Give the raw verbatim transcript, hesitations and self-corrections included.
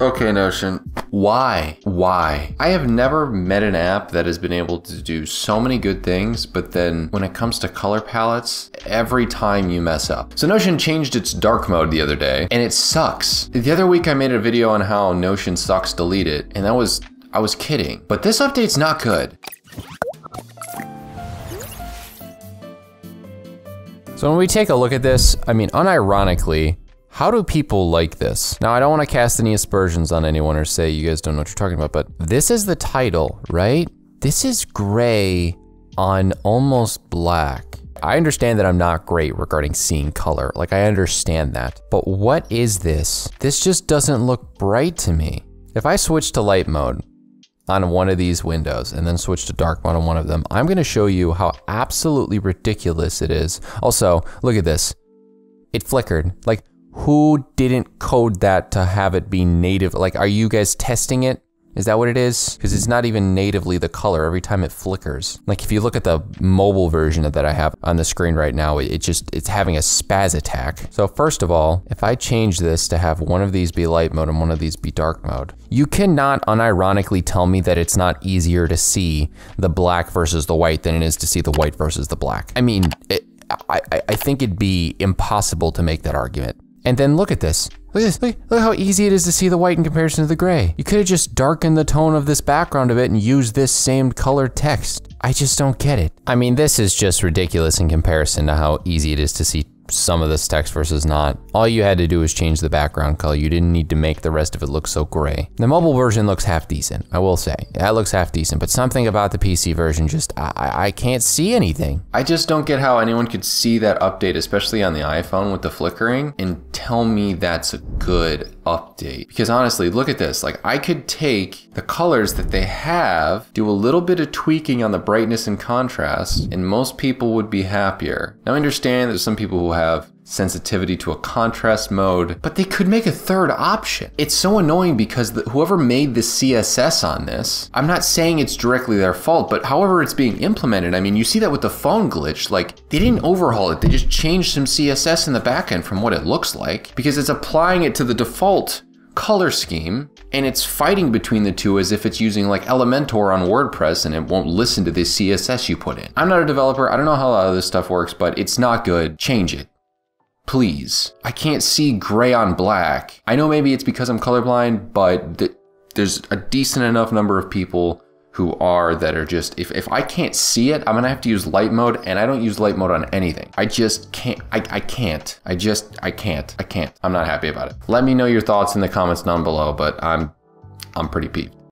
Okay, Notion, why? Why? I have never met an app that has been able to do so many good things, but then when it comes to color palettes, every time you mess up. So Notion changed its dark mode the other day, and it sucks. The other week I made a video on how Notion sucks, delete it, and that was, I was kidding. But this update's not good. So when we take a look at this, I mean, unironically, how do people like this? Now, I don't want to cast any aspersions on anyone or say you guys don't know what you're talking about, but this is the title, right? This is gray on almost black. I understand that I'm not great regarding seeing color. Like, I understand that. But what is this? This just doesn't look bright to me. If I switch to light mode on one of these windows and then switch to dark mode on one of them, I'm going to show you how absolutely ridiculous it is. Also, look at this. It flickered. Like, who didn't code that to have it be native? Like, are you guys testing it? Is that what it is? Because it's not even natively the color every time it flickers. Like, if you look at the mobile version that I have on the screen right now, it just, it's having a spaz attack. So first of all, if I change this to have one of these be light mode and one of these be dark mode, you cannot unironically tell me that it's not easier to see the black versus the white than it is to see the white versus the black. I mean, it, I, I think it'd be impossible to make that argument. And then look at this. Look at this. Look, look how easy it is to see the white in comparison to the gray. You could have just darkened the tone of this background a bit and used this same color text. I just don't get it. I mean, this is just ridiculous in comparison to how easy it is to see some of this text versus not. All you had to do was change the background color. You didn't need to make the rest of it look so gray. The mobile version looks half decent, I will say. That looks half decent, but something about the P C version just, I, I can't see anything. I just don't get how anyone could see that update, especially on the iPhone with the flickering, and tell me that's a good update. Because honestly, look at this. Like, I could take the colors that they have, do a little bit of tweaking on the brightness and contrast, and most people would be happier. Now I understand there's some people who have sensitivity to a contrast mode, but they could make a third option. It's so annoying because the, whoever made the C S S on this, I'm not saying it's directly their fault, but however it's being implemented, I mean, you see that with the phone glitch, like, they didn't overhaul it. They just changed some C S S in the back end from what it looks like, because it's applying it to the default color scheme, and it's fighting between the two as if it's using like Elementor on WordPress and it won't listen to the C S S you put in. I'm not a developer, I don't know how a lot of this stuff works, but it's not good. Change it, please. I can't see gray on black. I know maybe it's because I'm colorblind, but th there's a decent enough number of people who are that are just, if, if I can't see it, I'm gonna have to use light mode, and I don't use light mode on anything. I just can't, I, I can't. I just, I can't, I can't. I'm not happy about it. Let me know your thoughts in the comments down below, but I'm, I'm pretty peeved.